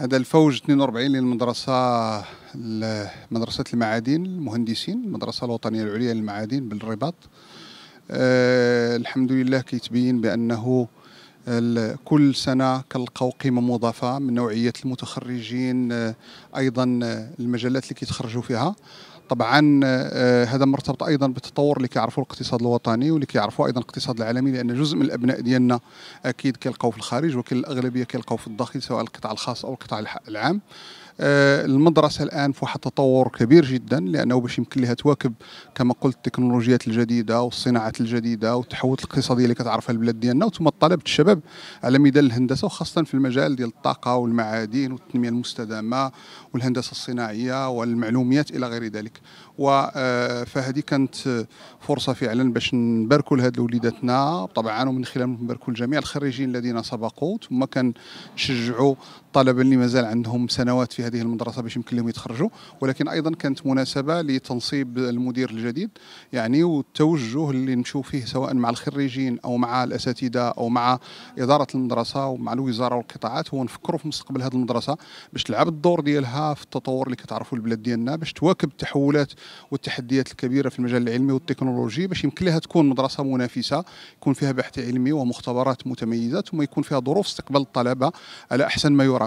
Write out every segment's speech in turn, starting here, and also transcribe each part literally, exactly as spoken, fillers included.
هذا الفوج اثنين وأربعين للمدرسة مدرسة المعادين المهندسين، المدرسة الوطنية العليا للمعادين بالرباط. أه الحمد لله كيتبين بأنه كل سنة كنلقاو قيمة مضافة من نوعية المتخرجين، أه أيضا المجالات اللي كيتخرجوا فيها. طبعا أه هذا مرتبط أيضا بالتطور اللي كيعرفوا الاقتصاد الوطني واللي كيعرفوا أيضا الاقتصاد العالمي، لأن جزء من الأبناء ديالنا أكيد كيلقاو في الخارج، ولكن الأغلبية كيلقاو في الداخل سواء القطاع الخاص أو القطاع العام. المدرسة الآن في واحد تطور كبير جدا، لأنه باش يمكن لها تواكب كما قلت التكنولوجيات الجديدة والصناعات الجديدة والتحولات الاقتصادية اللي كتعرفها البلاد ديالنا، وثم طلبة الشباب على ميدان الهندسة، وخاصة في المجال ديال الطاقة والمعادن والتنمية المستدامة والهندسة الصناعية والمعلوميات إلى غير ذلك. وفهذه كانت فرصة فعلا باش نباركوا لهاد وليداتنا طبعا، ومن خلال نباركوا لجميع الخريجين الذين سبقوا، ثم كنشجعوا الطلبة اللي مازال عندهم سنوات في هذه المدرسة باش يمكن لهم يتخرجوا. ولكن أيضا كانت مناسبة لتنصيب المدير الجديد، يعني والتوجه اللي نمشيو فيه سواء مع الخريجين أو مع الأساتذة أو مع إدارة المدرسة ومع الوزارة والقطاعات، هو نفكروا في مستقبل هذه المدرسة باش تلعب الدور ديالها في التطور اللي كتعرفوا البلاد ديالنا، باش تواكب التحولات والتحديات الكبيرة في المجال العلمي والتكنولوجي، باش يمكن لها تكون مدرسة منافسة يكون فيها بحث علمي ومختبرات متميزة، ثم يكون فيها ظروف استقبال الطلبة على أحسن ما يرام.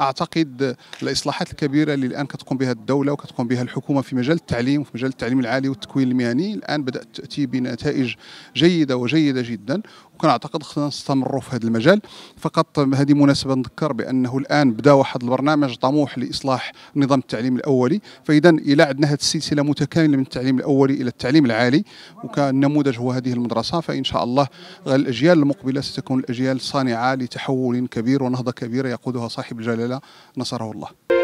أعتقد الإصلاحات الكبيرة اللي الآن كتقوم بها الدولة وكتقوم بها الحكومة في مجال التعليم وفي مجال التعليم العالي والتكوين المهني الآن بدأت تأتي بنتائج جيدة وجيدة جدا، وكنعتقد خصنا نستمروا في هذا المجال. فقط هذه مناسبة نذكر بأنه الآن بدأ واحد البرنامج طموح لإصلاح نظام التعليم الأولي، فإذا إلى عندنا هذه السلسلة متكاملة من التعليم الأولي إلى التعليم العالي وكنموذج هو هذه المدرسة، فإن شاء الله الأجيال المقبلة ستكون الأجيال الصانعة لتحول كبير ونهضة كبيرة يقودها صاحب الجلالة نصره الله.